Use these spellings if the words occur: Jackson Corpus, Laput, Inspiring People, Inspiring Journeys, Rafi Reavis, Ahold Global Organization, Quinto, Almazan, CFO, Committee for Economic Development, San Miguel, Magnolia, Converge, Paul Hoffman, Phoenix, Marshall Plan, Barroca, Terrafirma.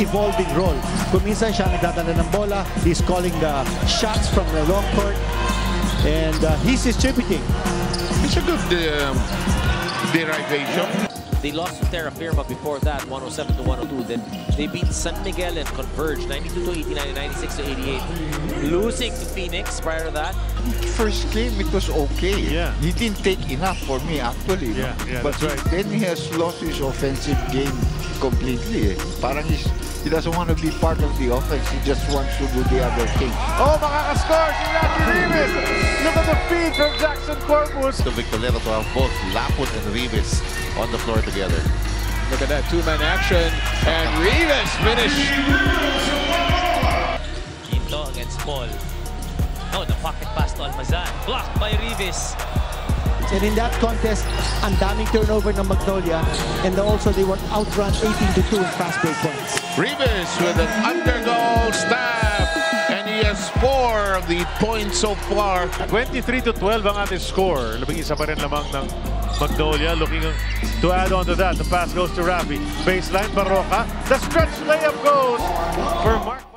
evolving role. Kung minsan siya nagdadala ng bola, he's calling the shots from the long court, and he's distributing. It's a good derivation. They lost to Terrafirma before that, 107-102. Then they beat San Miguel and Converge, 92-89 and 96-88. Losing to Phoenix prior to that. First game, it was okay. Yeah. He didn't take enough for me, actually. Yeah, yeah, but that's right. Then he has lost his offensive game completely. Parang he doesn't want to be part of the offense. He just wants to do the other thing. Oh, makakascore si Rafi Reavis! Look at the feed from Jackson Corpus. The Victor level to have both Laput and Reavis on the floor together. Look at that two-man action, and Reavis finish. Quinto against Paul. Oh, the pocket pass to Almazan, blocked by Reavis. And in that contest, ang daming turnover ng Magnolia, and also they were outrun 18-2 in fast break points. Reavis with an under-goal stab, and he has 4 of the points so far. 23-12 ang ating score. Labing isa pa rin lamang ng Magnolia, looking to add on to that. The pass goes to Rafi. Baseline, Barroca. The stretch layup goes for Mark.